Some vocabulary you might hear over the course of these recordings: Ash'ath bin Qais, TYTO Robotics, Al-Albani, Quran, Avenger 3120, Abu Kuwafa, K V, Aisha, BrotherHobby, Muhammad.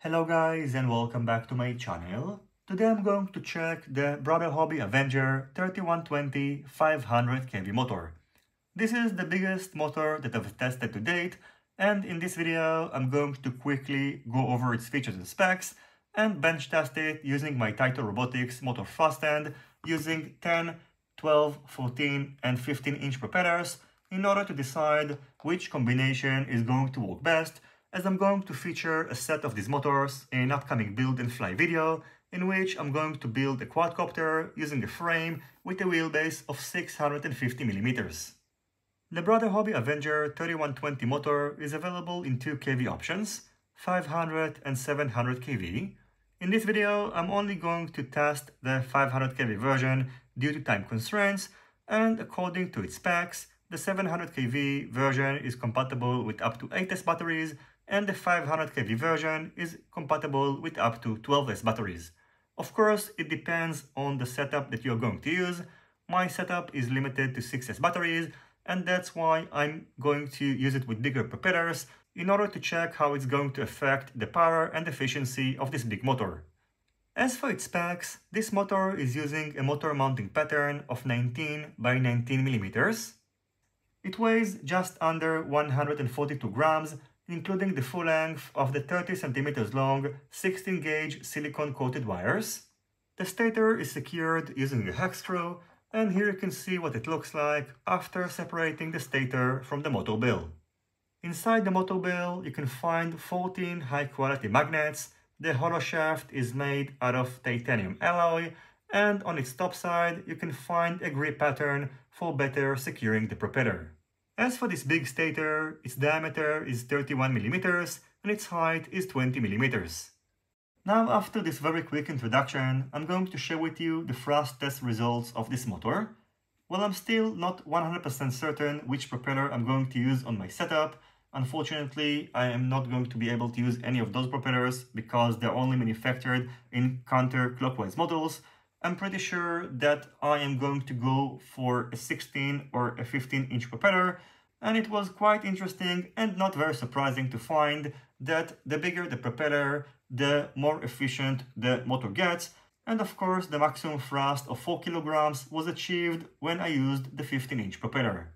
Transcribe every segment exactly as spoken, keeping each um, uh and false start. Hello guys and welcome back to my channel. Today I'm going to check the Brother Hobby Avenger thirty-one twenty five hundred K V motor. This is the biggest motor that I've tested to date, and in this video I'm going to quickly go over its features and specs and bench test it using my TYTO Robotics motor front end using ten, twelve, fourteen and fifteen inch propellers in order to decide which combination is going to work best, as I'm going to feature a set of these motors in an upcoming build and fly video, in which I'm going to build a quadcopter using a frame with a wheelbase of six hundred fifty millimeters. The Brother Hobby Avenger thirty-one twenty motor is available in two K V options, five hundred and seven hundred K V. In this video, I'm only going to test the five hundred K V version due to time constraints, and according to its specs, the seven hundred K V version is compatible with up to eight S batteries, and the five hundred K V version is compatible with up to twelve S batteries. Of course, it depends on the setup that you're going to use. My setup is limited to six S batteries, and that's why I'm going to use it with bigger propellers in order to check how it's going to affect the power and efficiency of this big motor. As for its specs, this motor is using a motor mounting pattern of nineteen by nineteen millimeters. It weighs just under one hundred forty-two grams, including the full length of the thirty centimeters long sixteen gauge silicone coated wires. The stator is secured using a hex screw, and here you can see what it looks like after separating the stator from the motor bell. Inside the motor bell you can find fourteen high quality magnets. The hollow shaft is made out of titanium alloy, and on its top side you can find a grip pattern for better securing the propeller. As for this big stator, its diameter is thirty-one millimeters and its height is twenty millimeters. Now, after this very quick introduction, I'm going to share with you the thrust test results of this motor. Well, I'm still not one hundred percent certain which propeller I'm going to use on my setup. Unfortunately, I am not going to be able to use any of those propellers because they're only manufactured in counterclockwise models. I'm pretty sure that I am going to go for a sixteen or a fifteen inch propeller, and it was quite interesting and not very surprising to find that the bigger the propeller, the more efficient the motor gets, and of course the maximum thrust of four kilograms was achieved when I used the fifteen inch propeller.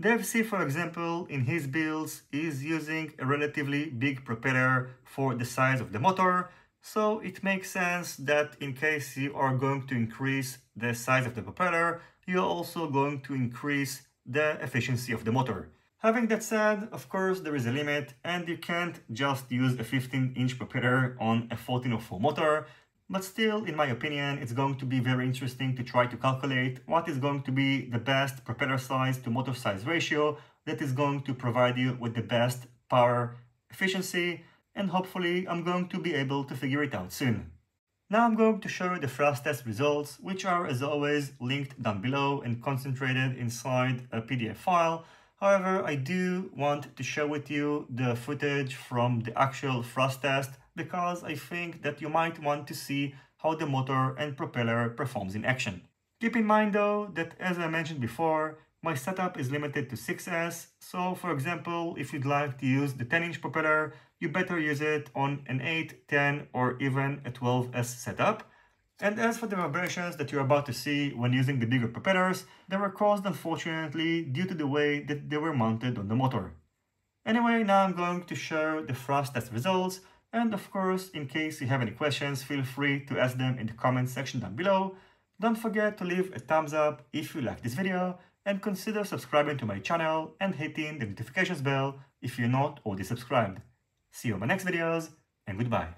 Dave C, for example, in his builds is using a relatively big propeller for the size of the motor, so it makes sense that in case you are going to increase the size of the propeller, you're also going to increase the efficiency of the motor. Having that said, of course, there is a limit, and you can't just use a fifteen inch propeller on a fourteen oh four motor, but still, in my opinion, it's going to be very interesting to try to calculate what is going to be the best propeller size to motor size ratio that is going to provide you with the best power efficiency, and hopefully I'm going to be able to figure it out soon. Now I'm going to show you the thrust test results, which are as always linked down below and concentrated inside a P D F file. However, I do want to share with you the footage from the actual thrust test because I think that you might want to see how the motor and propeller performs in action. Keep in mind though that, as I mentioned before, my setup is limited to six S, so for example, if you'd like to use the ten inch propeller, you better use it on an eight, ten or even a twelve S setup. And as for the vibrations that you're about to see when using the bigger propellers, they were caused unfortunately due to the way that they were mounted on the motor. Anyway, now I'm going to show the thrust test results, and of course, in case you have any questions, feel free to ask them in the comments section down below. Don't forget to leave a thumbs up if you like this video, and consider subscribing to my channel and hitting the notifications bell if you're not already subscribed. See you on my next videos, and goodbye.